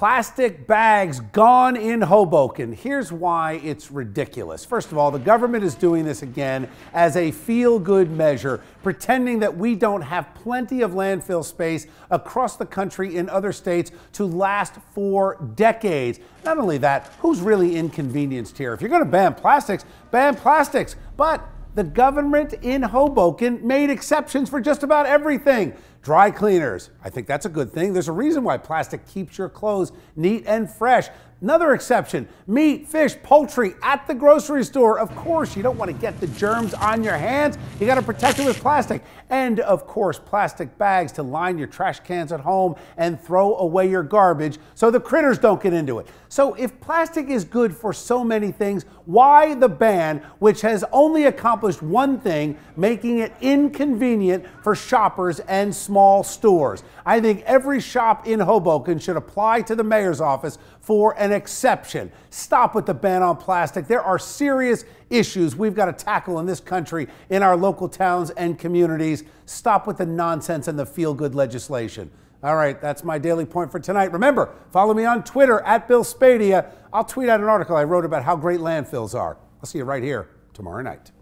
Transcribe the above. plastic bags gone in Hoboken. Here's why it's ridiculous. First of all, the government is doing this again as a feel-good measure, pretending that we don't have plenty of landfill space across the country in other states to last for decades. Not only that, who's really inconvenienced here? If you're going to ban plastics, ban plastics. But the government in Hoboken made exceptions for just about everything. Dry cleaners. I think that's a good thing. There's a reason why plastic keeps your clothes neat and fresh. Another exception, meat, fish, poultry at the grocery store. Of course, you don't want to get the germs on your hands. You got to protect it with plastic. And of course, plastic bags to line your trash cans at home and throw away your garbage so the critters don't get into it. So if plastic is good for so many things, why the ban, which has only accomplished one thing, making it inconvenient for shoppers and small stores? I think every shop in Hoboken should apply to the mayor's office for an exception. Stop with the ban on plastic. There are serious issues we've got to tackle in this country, in our local towns and communities. Stop with the nonsense and the feel-good legislation. All right, that's my daily point for tonight. Remember, follow me on Twitter at Bill Spadea. I'll tweet out an article I wrote about how great landfills are. I'll see you right here tomorrow night.